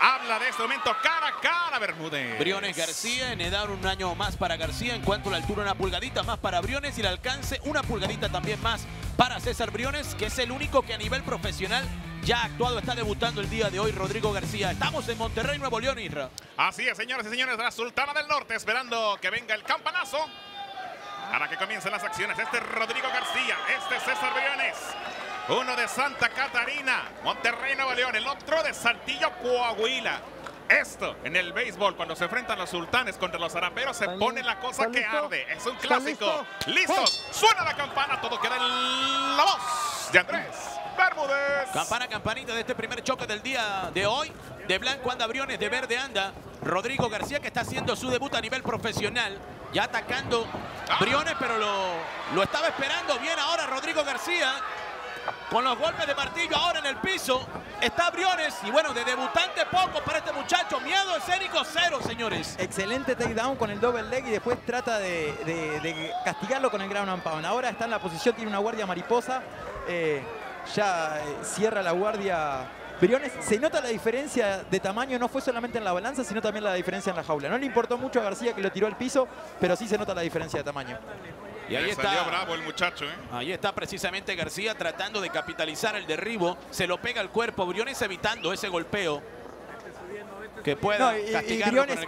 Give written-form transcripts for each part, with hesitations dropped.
Habla de este momento cara a cara Bermúdez. Briones García, en edad un año más para García. En cuanto a la altura, una pulgadita más para Briones. Y el alcance, una pulgadita también más para César Briones, que es el único que a nivel profesional ya ha actuado, está debutando el día de hoy, Rodrigo García. Estamos en Monterrey, Nuevo León, Isra. Así es, señoras y señores, la Sultana del Norte, esperando que venga el campanazo para que comiencen las acciones. Este es Rodrigo García, este es César Briones. Uno de Santa Catarina, Monterrey, Nuevo León. El otro de Saltillo, Coahuila. Esto en el béisbol, cuando se enfrentan los sultanes contra los saraperos, se pone la cosa que arde. Es un clásico. ¿Listos? Suena la campana, todo queda en la voz de Andrés Bermúdez. Campana, campanita de este primer choque del día de hoy. De blanco anda Briones, de verde anda Rodrigo García, que está haciendo su debut a nivel profesional. Ya atacando Briones, pero lo estaba esperando. Bien ahora Rodrigo García. Con los golpes de martillo ahora en el piso está Briones. Y bueno, de debutante poco para este muchacho. Miedo escénico cero, señores. Excelente takedown con el double leg y después trata de castigarlo con el ground and pound. Ahora está en la posición, tiene una guardia mariposa. Ya cierra la guardia Briones. Se nota la diferencia de tamaño, no fue solamente en la balanza, sino también la diferencia en la jaula. No le importó mucho a García que lo tiró al piso, pero sí se nota la diferencia de tamaño. Y ahí está, bravo el muchacho, ¿eh? Ahí está precisamente García tratando de capitalizar el derribo. Se lo pega al cuerpo. Briones evitando ese golpeo. Que pueda castigar. Briones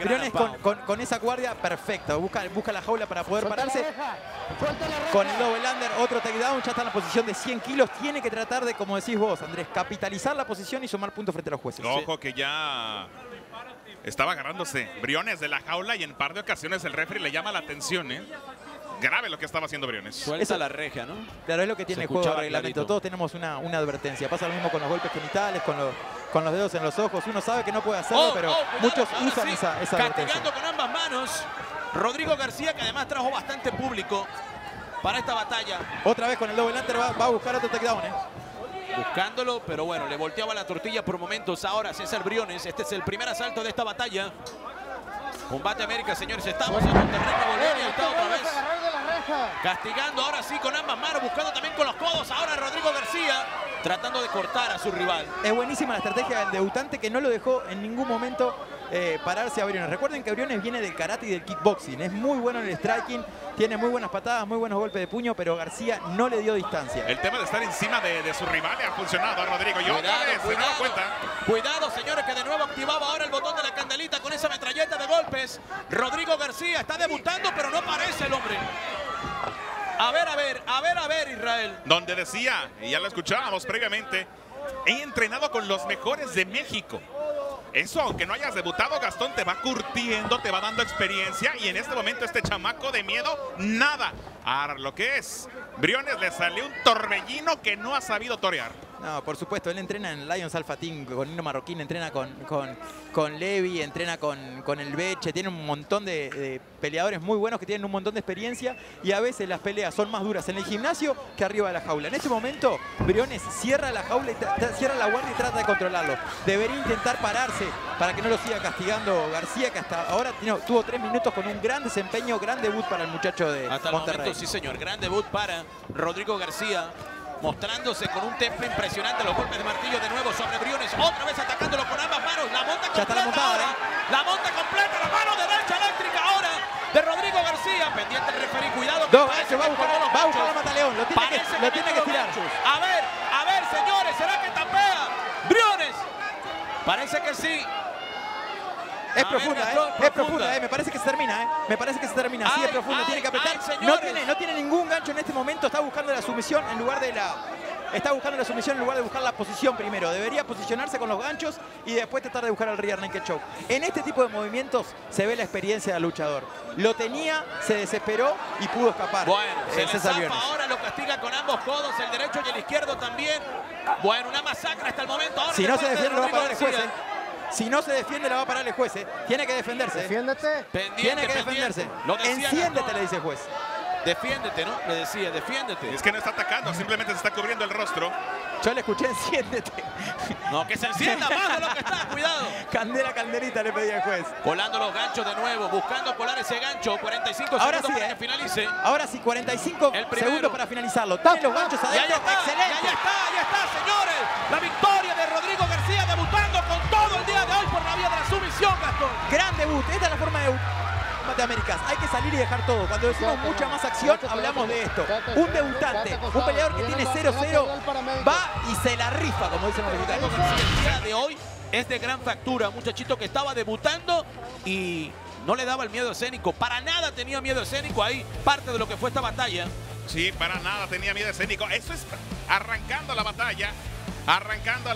con esa guardia perfecta. Busca la jaula para poder pararse. Con el double under, otro takedown. Ya está en la posición de 100 kilos. Tiene que tratar de, como decís vos, Andrés, capitalizar la posición y sumar puntos frente a los jueces. Ojo que ya estaba agarrándose Briones de la jaula y en par de ocasiones el referee le llama la atención, ¿eh? Grave lo que estaba haciendo Briones. Suelta la reja, ¿no? Claro, es lo que tiene el juego de reglamento. Todos tenemos una advertencia. Pasa lo mismo con los golpes genitales, con los dedos en los ojos. Uno sabe que no puede hacerlo, pero muchos usan esa castigando con ambas manos. Rodrigo García, que además trajo bastante público para esta batalla. Otra vez con el double under va a buscar otro takedown, ¿eh? Buscándolo, pero bueno, le volteaba la tortilla por momentos. Ahora César Briones. Este es el primer asalto de esta batalla. Combate América, señores. Estamos en Monterrey, Bolivia. Está otra vez castigando ahora sí con ambas manos, buscando también con los codos. Ahora Rodrigo García tratando de cortar a su rival. Es buenísima la estrategia del debutante, que no lo dejó en ningún momento pararse a Briones. Recuerden que Briones viene del karate y del kickboxing. Es muy bueno en el striking, tiene muy buenas patadas, muy buenos golpes de puño, pero García no le dio distancia. El tema de estar encima de sus rivales ha funcionado a Rodrigo. Y otra vez se da cuenta. Cuidado, señores, que de nuevo activaba ahora el botón de la candelita con esa metralleta de golpes. Rodrigo García está debutando, pero no parece el hombre. A ver, Israel. Donde decía, y ya lo escuchábamos previamente, he entrenado con los mejores de México. Eso, aunque no hayas debutado, Gastón, te va curtiendo, te va dando experiencia. Y en este momento, este chamaco de miedo, nada. Ahora lo que es, Briones le salió un torbellino que no ha sabido torear. No, por supuesto, él entrena en Lions Alpha Team, con Nino Marroquín, entrena con Levi, entrena con el Beche, tiene un montón de peleadores muy buenos que tienen un montón de experiencia y a veces las peleas son más duras en el gimnasio que arriba de la jaula. En este momento, Briones cierra la jaula, cierra la guardia y trata de controlarlo. Debería intentar pararse para que no lo siga castigando García, que hasta ahora tuvo 3 minutos con un gran desempeño, gran debut para el muchacho de Monterrey. Sí, señor, gran debut para Rodrigo García. Mostrándose con un tempo impresionante. Los golpes de martillo de nuevo sobre Briones. Otra vez atacándolo con ambas manos. La monta completa ahora. La monta completa. La mano derecha eléctrica ahora de Rodrigo García. Pendiente el referí. Cuidado. Va a buscar la Mata Leon. Lo tiene que tirar. A ver, señores. ¿Será que tapea Briones? Parece que sí. Es profunda, me parece que se termina, sí, es profunda, tiene que apretar, no tiene ningún gancho en este momento, está buscando la sumisión en lugar de buscar la posición primero. Debería posicionarse con los ganchos y después tratar de buscar el rear naked choke. En este tipo de movimientos se ve la experiencia del luchador. Lo tenía, se desesperó y pudo escapar. Bueno, ahora lo castiga con ambos codos, el derecho y el izquierdo también. Bueno, una masacre hasta el momento. Ahora, si no se defiende, lo va a pagar el juez. Si no se defiende, la va a parar el juez. Tiene que defenderse. Defiéndete. Tiene que defenderse. Enciéndete, le dice el juez. Defiéndete, ¿no? Le decía, defiéndete. Es que no está atacando, simplemente se está cubriendo el rostro. Yo le escuché, enciéndete. No, que se encienda más de lo que está, cuidado. Candela, candelita, le pedía el juez. Colando los ganchos de nuevo, buscando colar ese gancho. 45 ahora segundos para que finalice. Ahora sí, 45 segundos para finalizarlo. Tapen los ganchos adentro. Excelente. Ya está, señores. La victoria de Rodrigo García debutando con todo el día de hoy por la de Américas, hay que salir y dejar todo. Cuando decimos mucha más acción, hablamos de esto. Un debutante, un peleador que tiene 0-0, va y se la rifa, como dicen los mexicanos. El día de hoy es de gran factura, muchachito que estaba debutando y no le daba el miedo escénico. Para nada tenía miedo escénico ahí, parte de lo que fue esta batalla. Sí, para nada tenía miedo escénico. Eso es arrancando la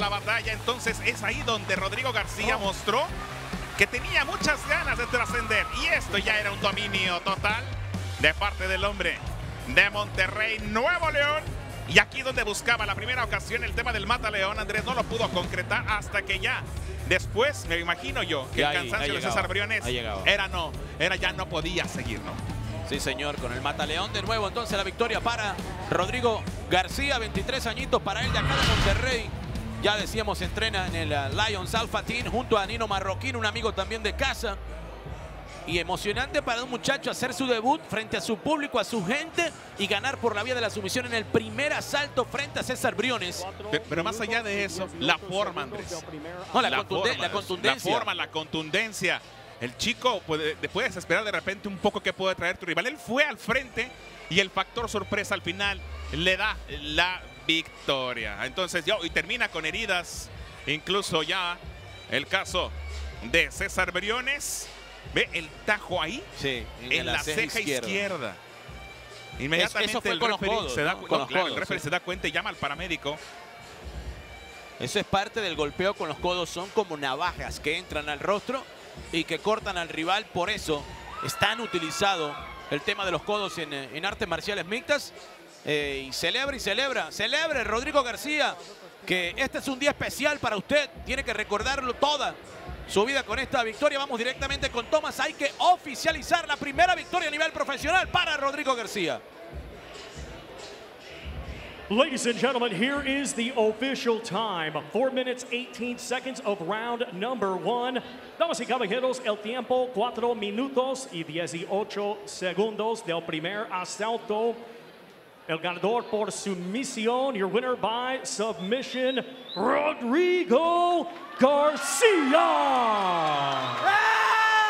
batalla, entonces es ahí donde Rodrigo García mostró que tenía muchas ganas de trascender. Y esto ya era un dominio total de parte del hombre de Monterrey, Nuevo León. Y aquí donde buscaba la primera ocasión el tema del Mata León, Andrés no lo pudo concretar hasta que ya después, me imagino yo, que el cansancio de César Briones era ya no podía seguir, ¿no? Sí, señor, con el Mata León de nuevo. Entonces la victoria para Rodrigo García, 23 añitos para él de acá de Monterrey. Ya decíamos, entrena en el Lions Alpha Team junto a Nino Marroquín, un amigo también de casa. Y emocionante para un muchacho hacer su debut frente a su público, a su gente, y ganar por la vía de la sumisión en el primer asalto frente a César Briones. Pero más allá de eso, la forma, Andrés. No, la contundencia. La forma, la contundencia. El chico puedes esperar de repente un poco que puede traer tu rival. Él fue al frente y el factor sorpresa al final le da la victoria. Entonces ya, y termina con heridas, incluso ya el caso de César Briones. ¿Ve el tajo ahí? Sí, en la ceja izquierda. Inmediatamente eso fue el referee se da cuenta y llama al paramédico. Eso es parte del golpeo con los codos, son como navajas que entran al rostro y que cortan al rival. Por eso es tan utilizado el tema de los codos en artes marciales mixtas. Y celebre Rodrigo García, que este es un día especial para usted. Tiene que recordarlo toda su vida con esta victoria. Vamos directamente con Tomás. Hay que oficializar la primera victoria a nivel profesional para Rodrigo García. Ladies and gentlemen, here is the official time. 4 minutes, 18 seconds of round number 1. Damas y caballeros, el tiempo 4 minutos y 18 segundos del primer asalto. El ganador por sumisión, your winner by submission, Rodrigo García.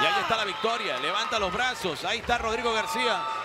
Y ahí está la victoria, levanta los brazos, ahí está Rodrigo García.